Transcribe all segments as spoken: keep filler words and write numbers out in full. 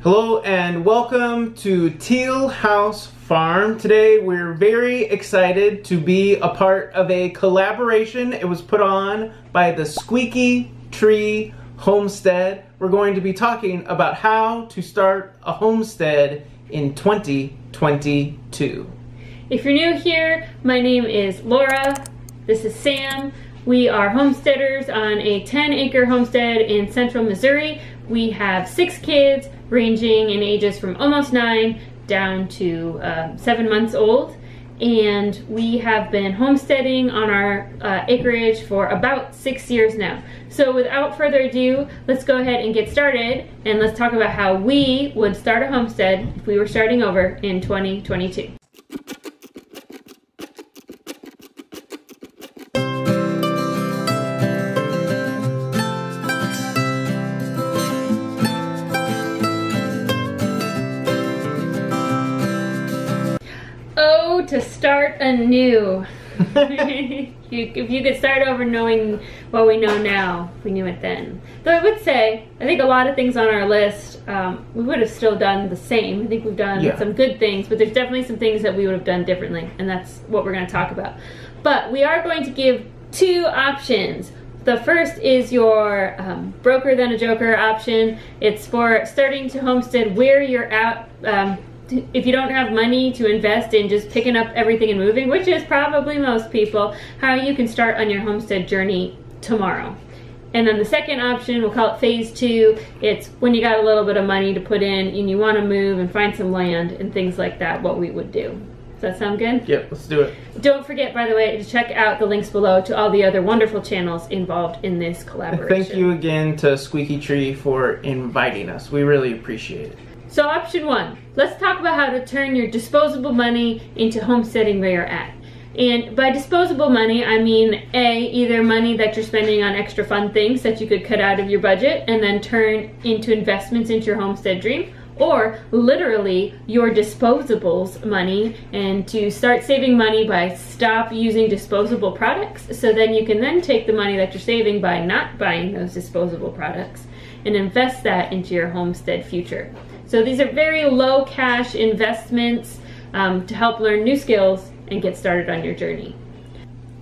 Hello and welcome to Teal House Farm. Today we're very excited to be a part of a collaboration. It was put on by the Squeaky Tree Homestead. We're going to be talking about how to start a homestead in twenty twenty-two. If you're new here, my name is Laura. This is Sam. We are homesteaders on a ten acre homestead in central Missouri. We have six kids, ranging in ages from almost nine down to uh, seven months old. And we have been homesteading on our uh, acreage for about six years now. So without further ado, let's go ahead and get started, and let's talk about how we would start a homestead if we were starting over in twenty twenty-two. To start anew. If you could start over knowing what we know now, we knew it then. Though I would say, I think a lot of things on our list, um, we would have still done the same. I think we've done yeah. some good things, but there's definitely some things that we would have done differently, and that's what we're going to talk about. But we are going to give two options. The first is your um, broker than a joker option. It's for starting to homestead where you're at. Um, If you don't have money to invest in just picking up everything and moving, which is probably most people, how you can start on your homestead journey tomorrow. And then the second option, we'll call it phase two, it's when you got a little bit of money to put in and you want to move and find some land and things like that, what we would do. Does that sound good? Yep, let's do it. Don't forget, by the way, to check out the links below to all the other wonderful channels involved in this collaboration. Thank you again to Squeaky Tree for inviting us. We really appreciate it. So option one, let's talk about how to turn your disposable money into homesteading where you're at. And by disposable money, I mean A, either money that you're spending on extra fun things that you could cut out of your budget and then turn into investments into your homestead dream, or literally your disposables money, and to start saving money by stop using disposable products. So then you can then take the money that you're saving by not buying those disposable products and invest that into your homestead future. So these are very low cash investments um, to help learn new skills and get started on your journey.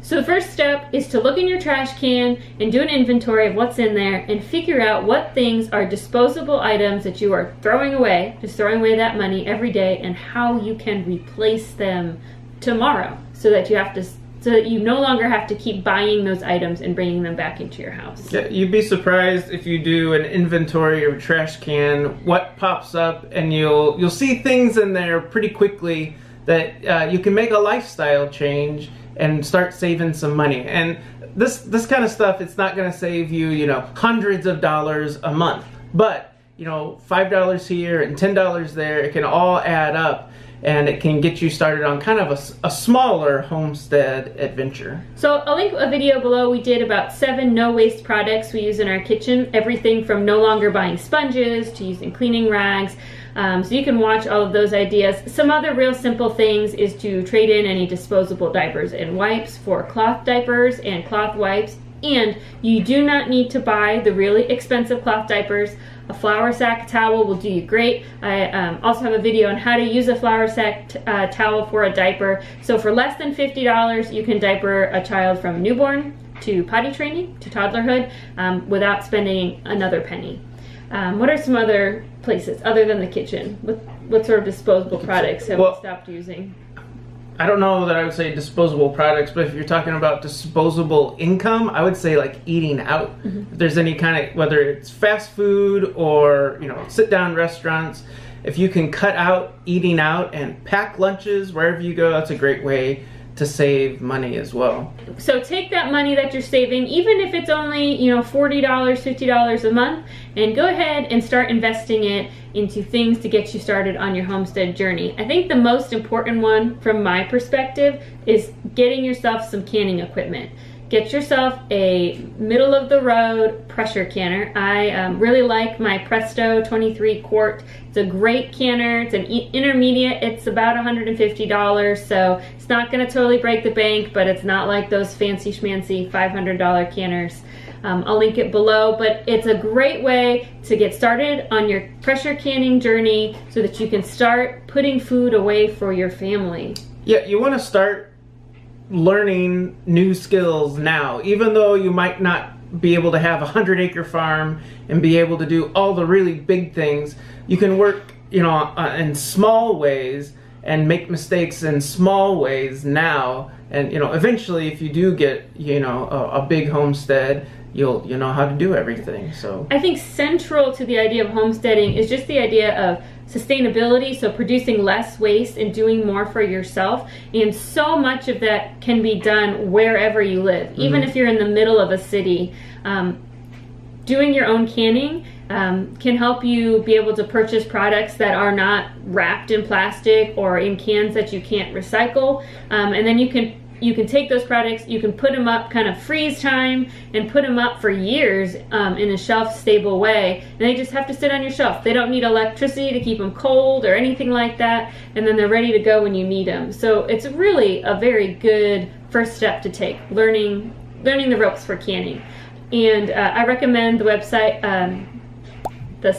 So the first step is to look in your trash can and do an inventory of what's in there and figure out what things are disposable items that you are throwing away, just throwing away that money every day, and how you can replace them tomorrow so that you have to so that you no longer have to keep buying those items and bringing them back into your house. Yeah, you'd be surprised if you do an inventory of a trash can, what pops up, and you'll you'll see things in there pretty quickly that uh, you can make a lifestyle change and start saving some money. And this this kind of stuff, it's not going to save you, you know, hundreds of dollars a month, but you know, five dollars here and ten dollars there, it can all add up. And it can get you started on kind of a, a smaller homestead adventure. So I'll link a video below we did about seven no waste products we use in our kitchen. Everything from no longer buying sponges to using cleaning rags. Um, so you can watch all of those ideas. Some other real simple things is to trade in any disposable diapers and wipes for cloth diapers and cloth wipes. And you do not need to buy the really expensive cloth diapers. A flour sack towel will do you great. I um, also have a video on how to use a flour sack t uh, towel for a diaper. So for less than fifty dollars, you can diaper a child from newborn to potty training to toddlerhood um, without spending another penny. Um, what are some other places other than the kitchen? What, what sort of disposable products have well, we stopped using? I don't know that I would say disposable products, but if you're talking about disposable income, I would say like eating out. Mm-hmm. If there's any kind of, whether it's fast food or, you know, sit down restaurants, if you can cut out eating out and pack lunches wherever you go, that's a great way to save money as well. So take that money that you're saving, even if it's only, you know, forty dollars, fifty dollars a month, and go ahead and start investing it into things to get you started on your homestead journey. I think the most important one from my perspective is getting yourself some canning equipment. Get yourself a middle of the road pressure canner. I um, really like my Presto twenty-three quart. It's a great canner. It's an e intermediate. It's about one hundred fifty dollars, so it's not gonna totally break the bank, but it's not like those fancy schmancy five hundred dollar canners. Um, I'll link it below, but it's a great way to get started on your pressure canning journey so that you can start putting food away for your family. Yeah, you want to start learning new skills now, even though you might not be able to have a hundred acre farm and be able to do all the really big things. You can work, you know, uh, in small ways and make mistakes in small ways now, and you know, eventually if you do get, you know, a, a big homestead, you'll you know how to do everything. So I think central to the idea of homesteading is just the idea of sustainability, so producing less waste and doing more for yourself. And so much of that can be done wherever you live, even mm-hmm. if you're in the middle of a city. Um, doing your own canning um, can help you be able to purchase products that are not wrapped in plastic or in cans that you can't recycle, um, and then you can you can take those products, you can put them up, kind of freeze time, and put them up for years um, in a shelf stable way, and they just have to sit on your shelf. They don't need electricity to keep them cold or anything like that, and then they're ready to go when you need them. So it's really a very good first step to take, learning learning the ropes for canning. And uh, I recommend the website, um, the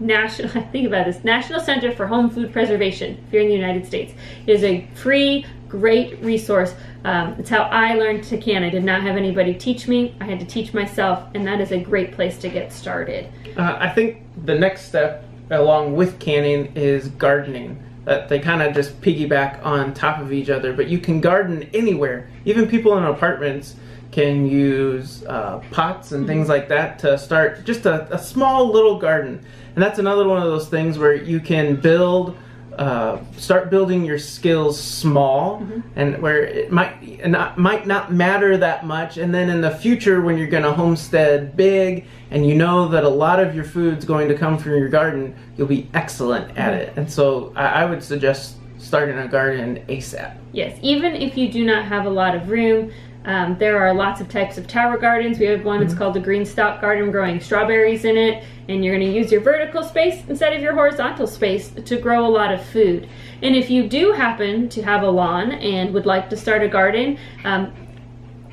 National, I think about this, National Center for Home Food Preservation, if you're in the United States. It is a free, great resource. Um, it's how I learned to can. I did not have anybody teach me. I had to teach myself, and that is a great place to get started. Uh, I think the next step along with canning is gardening. That they kind of just piggyback on top of each other, but you can garden anywhere. Even people in apartments can use uh, pots and things like that to start just a, a small little garden. And that's another one of those things where you can build, uh, start building your skills small, mm-hmm. and where it might not, might not matter that much. And then in the future, when you're gonna homestead big and you know that a lot of your food's going to come from your garden, you'll be excellent mm-hmm. at it. And so I, I would suggest starting a garden ASAP. Yes, even if you do not have a lot of room, Um, there are lots of types of tower gardens. We have one that's mm-hmm. called the GreenStalk Garden, growing strawberries in it, and you're going to use your vertical space instead of your horizontal space to grow a lot of food. And if you do happen to have a lawn and would like to start a garden, um,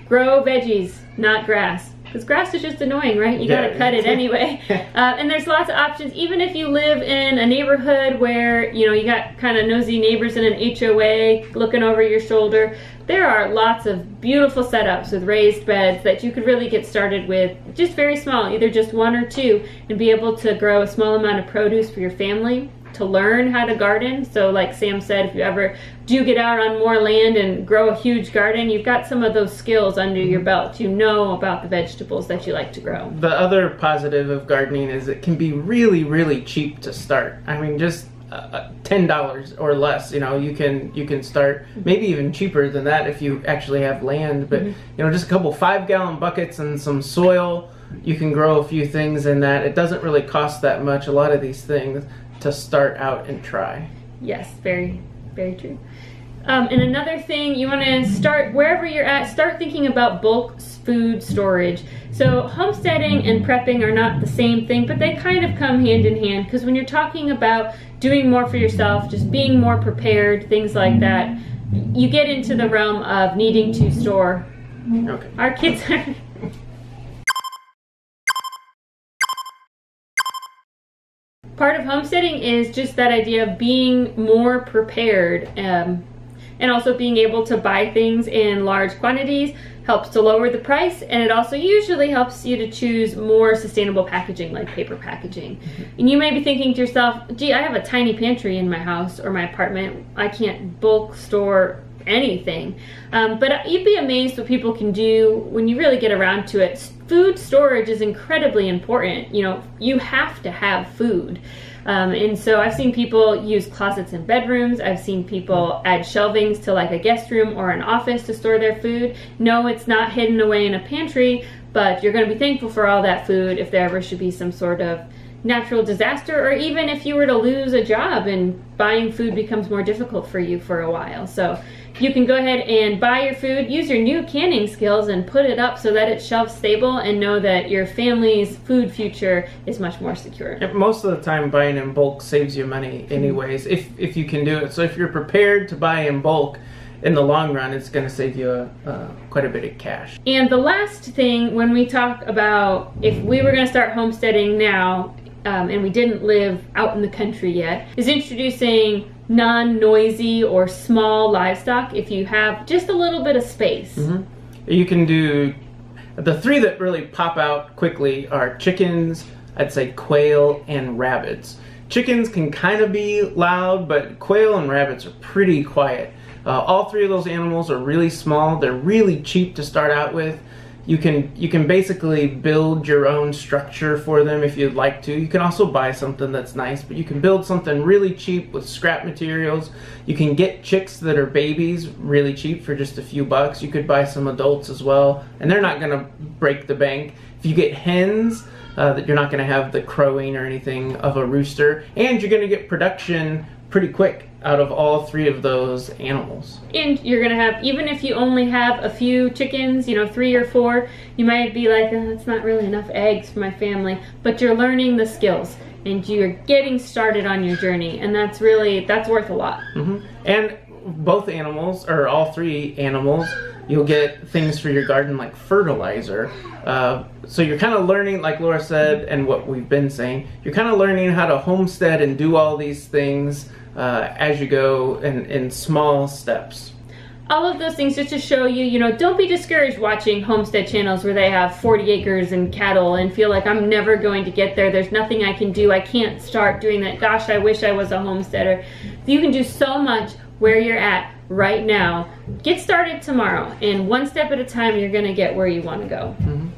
grow veggies, not grass, because grass is just annoying, right? You yeah. gotta cut it anyway. uh, and there's lots of options. Even if you live in a neighborhood where, you know, you got kind of nosy neighbors in an H O A looking over your shoulder, there are lots of beautiful setups with raised beds that you could really get started with, just very small, either just one or two, and be able to grow a small amount of produce for your family, to learn how to garden. So like Sam said, if you ever do get out on more land and grow a huge garden, you've got some of those skills under your belt. You know about the vegetables that you like to grow. The other positive of gardening is it can be really, really cheap to start. I mean, just uh, ten dollars or less, you know, you can you can start, maybe even cheaper than that if you actually have land, but mm-hmm. you know, just a couple five gallon buckets and some soil, you can grow a few things in that. It doesn't really cost that much, a lot of these things, to start out and try. Yes, very, very true. Um, and another thing, you want to start wherever you're at, start thinking about bulk food storage. So homesteading and prepping are not the same thing, but they kind of come hand in hand, because when you're talking about doing more for yourself, just being more prepared, things like that, you get into the realm of needing to store. Okay. Our kids are... Part of homesteading is just that idea of being more prepared, um, and also being able to buy things in large quantities helps to lower the price, and it also usually helps you to choose more sustainable packaging, like paper packaging. Mm-hmm. And you may be thinking to yourself, gee, I have a tiny pantry in my house or my apartment. I can't bulk store anything. Um, but you'd be amazed what people can do when you really get around to it. Food storage is incredibly important. You know, you have to have food. Um, and so I've seen people use closets in bedrooms. I've seen people add shelvings to like a guest room or an office to store their food. No, it's not hidden away in a pantry, but you're going to be thankful for all that food if there ever should be some sort of natural disaster, or even if you were to lose a job and buying food becomes more difficult for you for a while. So you can go ahead and buy your food, use your new canning skills, and put it up so that it's shelf stable, and know that your family's food future is much more secure. Most of the time buying in bulk saves you money anyways, mm-hmm. if, if you can do it. So if you're prepared to buy in bulk, in the long run, it's going to save you a, uh, quite a bit of cash. And the last thing, when we talk about if we were going to start homesteading now, um, and we didn't live out in the country yet, is introducing non-noisy or small livestock if you have just a little bit of space. Mm-hmm. You can do, the three that really pop out quickly are chickens, I'd say quail, and rabbits. Chickens can kind of be loud, but quail and rabbits are pretty quiet. Uh, all three of those animals are really small. They're really cheap to start out with. You can you can basically build your own structure for them if you'd like to. You can also buy something that's nice, but you can build something really cheap with scrap materials. You can get chicks that are babies really cheap for just a few bucks. You could buy some adults as well, and they're not going to break the bank. If you get hens, uh, that you're not going to have the crowing or anything of a rooster, and you're going to get production pretty quick out of all three of those animals. And you're gonna have, even if you only have a few chickens, you know, three or four, you might be like, oh, that's not really enough eggs for my family, but you're learning the skills and you're getting started on your journey, and that's really, that's worth a lot. Mm-hmm. And both animals, or all three animals, you'll get things for your garden like fertilizer. Uh, so you're kind of learning, like Laura said, and what we've been saying, you're kind of learning how to homestead and do all these things Uh, as you go in, in small steps. All of those things just to show you, you know, don't be discouraged watching homestead channels where they have forty acres and cattle and feel like I'm never going to get there. There's nothing I can do. I can't start doing that. Gosh, I wish I was a homesteader. You can do so much where you're at right now. Get started tomorrow, and one step at a time you're going to get where you want to go. Mm-hmm.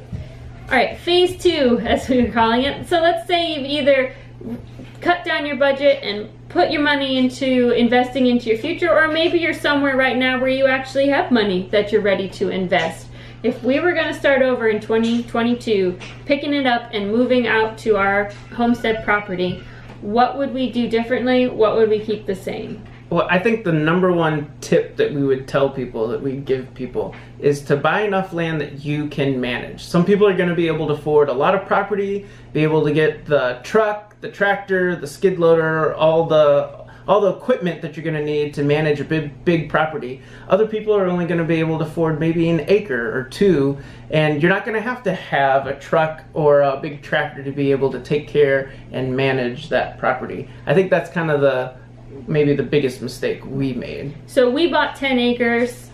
All right, phase two, as we were calling it. So let's say you've either cut down your budget and put your money into investing into your future, or maybe you're somewhere right now where you actually have money that you're ready to invest. If we were going to start over in twenty twenty-two, picking it up and moving out to our homestead property, what would we do differently? What would we keep the same? Well, I think the number one tip that we would tell people, that we give people, is to buy enough land that you can manage. Some people are going to be able to afford a lot of property, be able to get the truck, the tractor, the skid loader, all the all the equipment that you're going to need to manage a big big property. Other people are only going to be able to afford maybe an acre or two, and you're not going to have to have a truck or a big tractor to be able to take care and manage that property. I think that's kind of the maybe the biggest mistake we made. So we bought ten acres,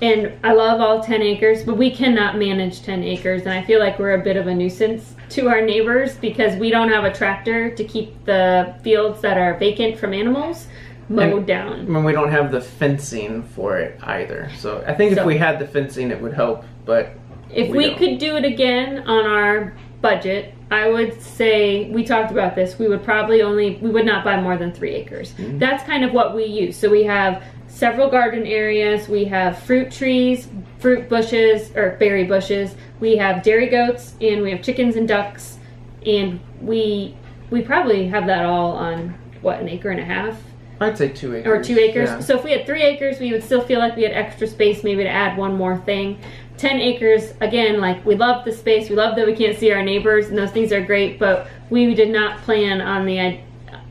and I love all ten acres, but we cannot manage ten acres, and I feel like we're a bit of a nuisance to our neighbors because we don't have a tractor to keep the fields that are vacant from animals mowed and, down. And we don't have the fencing for it either. So I think so, if we had the fencing, it would help, but if we, we could do it again on our budget, I would say, we talked about this, we would probably only, we would not buy more than three acres. Mm-hmm. That's kind of what we use. So we have several garden areas, we have fruit trees, fruit bushes, or berry bushes, we have dairy goats, and we have chickens and ducks, and we we probably have that all on, what, an acre and a half? I'd say two acres. Or two acres. Yeah. So if we had three acres, we would still feel like we had extra space maybe to add one more thing. Ten acres, again, like, we love the space, we love that we can't see our neighbors, and those things are great, but we did not plan on the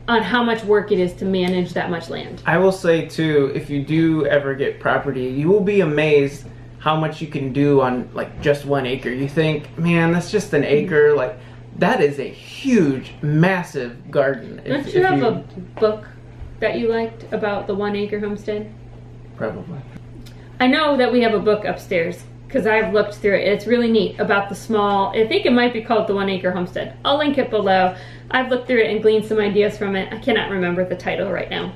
on how much work it is to manage that much land. I will say, too, if you do ever get property, you will be amazed how much you can do on like just one acre. You think, man, that's just an acre. Like, that is a huge, massive garden. Don't you have a book that you liked about the one acre homestead? Probably. I know that we have a book upstairs because I've looked through it. It's really neat about the small, I think it might be called The One Acre Homestead. I'll link it below. I've looked through it and gleaned some ideas from it. I cannot remember the title right now.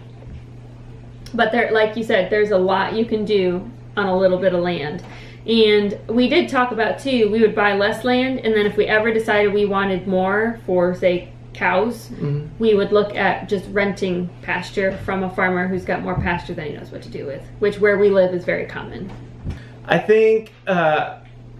But there, like you said, there's a lot you can do on a little bit of land. And we did talk about too, we would buy less land, and then if we ever decided we wanted more for, say, cows, mm-hmm. we would look at just renting pasture from a farmer who's got more pasture than he knows what to do with, which where we live is very common. I think, uh,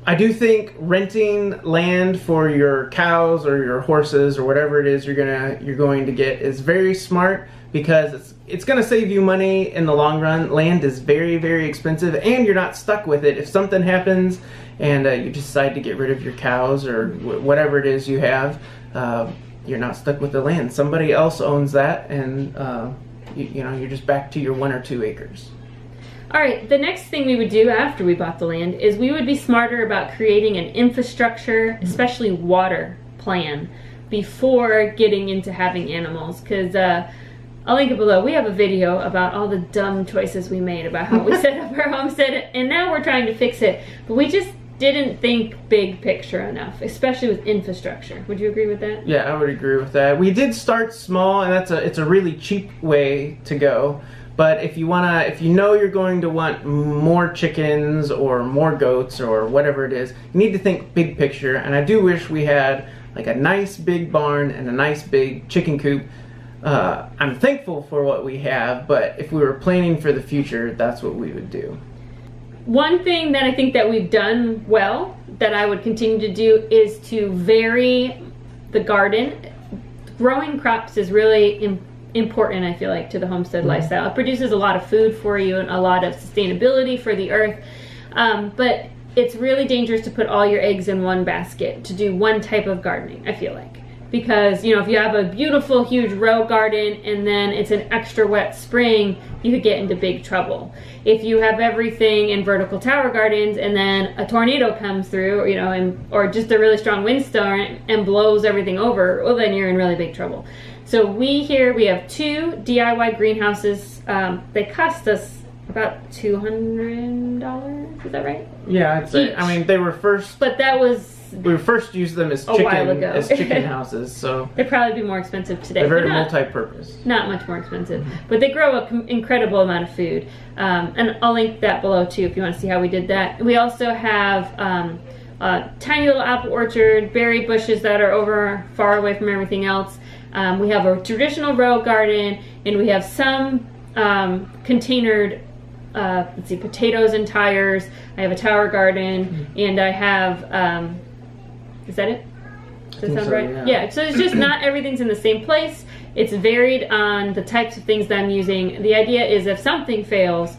I do think renting land for your cows or your horses or whatever it is you're gonna you're going to get is very smart, because it's it's going to save you money in the long run. Land is very, very expensive, and you're not stuck with it. If something happens and uh, you decide to get rid of your cows or w whatever it is you have, uh, you're not stuck with the land. Somebody else owns that, and uh, you, you know, you're just back to your one or two acres. All right, the next thing we would do after we bought the land is we would be smarter about creating an infrastructure, especially water plan, before getting into having animals, because uh, I'll link it below. We have a video about all the dumb choices we made about how we set up our homestead, and now we're trying to fix it, but we just didn't think big picture enough, especially with infrastructure. Would you agree with that? Yeah, I would agree with that. We did start small, and that's a it's a really cheap way to go. But if you wanna, if you know you're going to want more chickens or more goats or whatever it is, you need to think big picture. And I do wish we had like a nice big barn and a nice big chicken coop. Uh, I'm thankful for what we have, but if we were planning for the future, that's what we would do. One thing that I think that we've done well, that I would continue to do, is to vary the garden. Growing crops is really important. important I feel like to the homestead lifestyle. It produces a lot of food for you and a lot of sustainability for the earth, um, but it's really dangerous to put all your eggs in one basket, to do one type of gardening, I feel like, because you know, if you have a beautiful huge row garden and then it's an extra wet spring, you could get into big trouble. If you have everything in vertical tower gardens and then a tornado comes through, you know, and or just a really strong windstorm and blows everything over, well then you're in really big trouble. So we here, we have two D I Y greenhouses. Um, they cost us about two hundred dollars, is that right? Yeah, I'd say, I mean, they were first... But that was... We first used them as chicken, a while ago. as chicken houses, so... They'd probably be more expensive today. They're very multi-purpose. Not much more expensive, but they grow an incredible amount of food. Um, and I'll link that below too if you want to see how we did that. We also have... Um, Uh, tiny little apple orchard, berry bushes that are over far away from everything else. Um, we have a traditional row garden, and we have some um, containered, uh, let's see, potatoes and tires. I have a tower garden, mm-hmm. and I have, um, is that it? Does that sound so, right? Yeah. yeah, so it's just not everything's in the same place. It's varied on the types of things that I'm using. The idea is if something fails,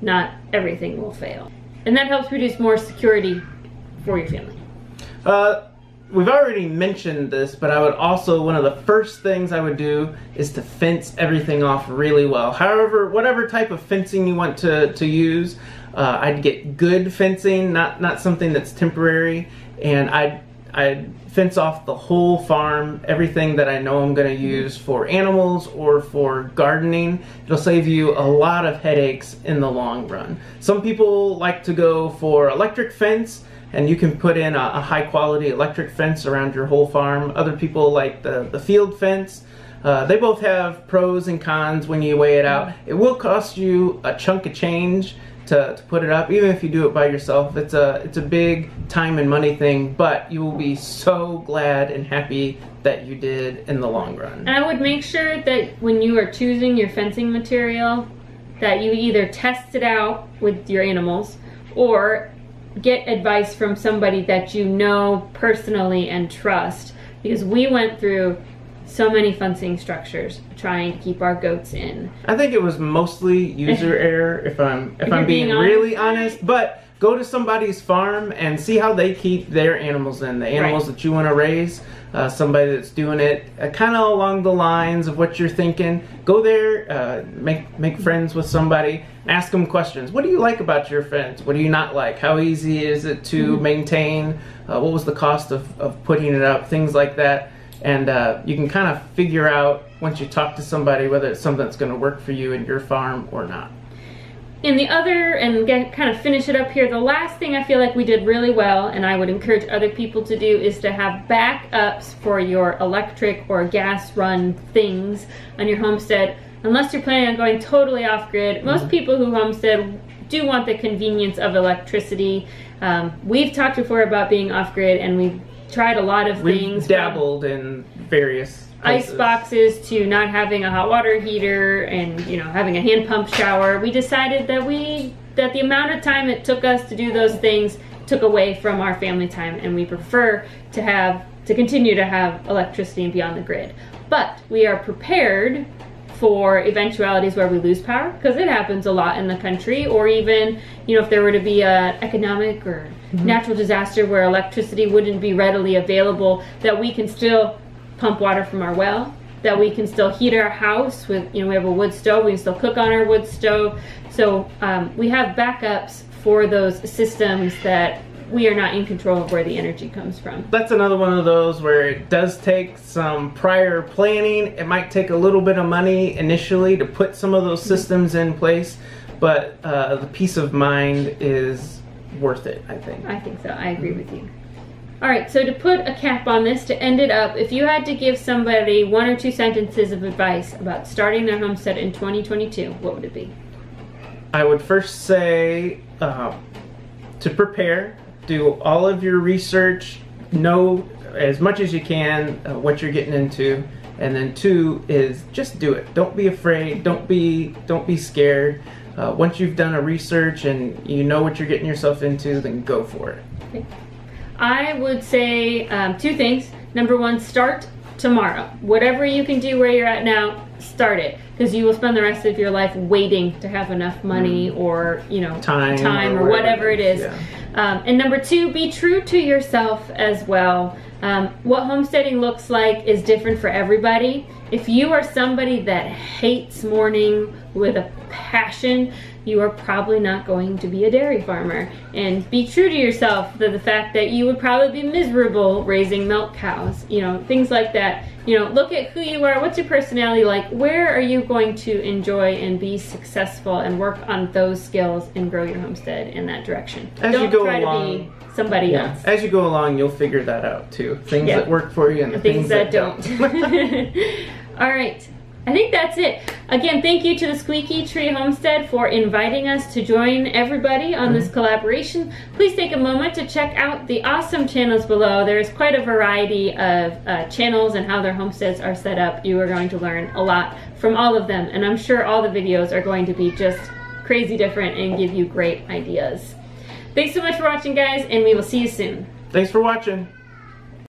not everything will fail. And that helps produce more security for your family. Uh, we've already mentioned this, but I would also, one of the first things I would do is to fence everything off really well. However, whatever type of fencing you want to, to use, uh, I'd get good fencing, not, not something that's temporary, and I'd, I'd fence off the whole farm, everything that I know I'm going to use for animals or for gardening. It'll save you a lot of headaches in the long run. Some people like to go for electric fence, and you can put in a, a high quality electric fence around your whole farm. Other people like the, the field fence. Uh, they both have pros and cons when you weigh it out. It will cost you a chunk of change to, to put it up, even if you do it by yourself. It's a, it's a big time and money thing, but you will be so glad and happy that you did in the long run. And I would make sure that when you are choosing your fencing material, that you either test it out with your animals or get advice from somebody that you know personally and trust, because we went through so many fencing structures trying to keep our goats in. I think it was mostly user error, if I'm if, if I'm being, being honest. really honest, but go to somebody's farm and see how they keep their animals in, the animals right. that you want to raise. Uh, somebody that's doing it uh, kind of along the lines of what you're thinking. Go there, uh, make make friends with somebody, ask them questions. What do you like about your fence? What do you not like? How easy is it to mm-hmm. maintain? Uh, what was the cost of, of putting it up? Things like that. And uh, you can kind of figure out once you talk to somebody whether it's something that's going to work for you and your farm or not. In the other, and get, kind of finish it up here, the last thing I feel like we did really well, and I would encourage other people to do, is to have backups for your electric or gas run things on your homestead, unless you're planning on going totally off grid. Most people who homestead do want the convenience of electricity. Um, we've talked before about being off grid, and we've tried a lot of things. We've dabbled in various ice boxes to not having a hot water heater and, you know, having a hand pump shower. We decided that we that the amount of time it took us to do those things took away from our family time, and we prefer to have to continue to have electricity and be on the grid. But we are prepared for eventualities where we lose power, because it happens a lot in the country, or even, you know, if there were to be an economic or mm-hmm. natural disaster where electricity wouldn't be readily available, that we can still pump water from our well, that we can still heat our house with, you know, we have a wood stove, we can still cook on our wood stove. So um, we have backups for those systems that we are not in control of where the energy comes from. That's another one of those where it does take some prior planning. It might take a little bit of money initially to put some of those systems in place, but uh, the peace of mind is worth it, I think. I think so. I agree with you. All right, so to put a cap on this, to end it up, if you had to give somebody one or two sentences of advice about starting their homestead in twenty twenty-two, what would it be? I would first say uh, to prepare. Do all of your research, know as much as you can uh, what you're getting into, and then two is just do it. Don't be afraid, don't be don't be scared. Uh, once you've done a research and you know what you're getting yourself into, then go for it. Okay. I would say um, two things. Number one, start tomorrow. Whatever you can do where you're at now, start it, because you will spend the rest of your life waiting to have enough money mm. or you know time, time or, or whatever, whatever it is. Yeah. Um, and number two, be true to yourself as well. Um, what homesteading looks like is different for everybody. If you are somebody that hates morning with a passion, you are probably not going to be a dairy farmer. And be true to yourself, the, the fact that you would probably be miserable raising milk cows, you know, things like that. You know, look at who you are, what's your personality like, where are you going to enjoy and be successful, and work on those skills and grow your homestead in that direction. As Don't you go try along, to be somebody yeah, else. As you go along, you'll figure that out too. Things yeah. that work for you and the things, things that, that don't. don't. All right. I think that's it. Again, thank you to the Squeaky Tree Homestead for inviting us to join everybody on this collaboration. Please take a moment to check out the awesome channels below. There is quite a variety of uh, channels and how their homesteads are set up. You are going to learn a lot from all of them, and I'm sure all the videos are going to be just crazy different and give you great ideas. Thanks so much for watching, guys, and we will see you soon. Thanks for watching.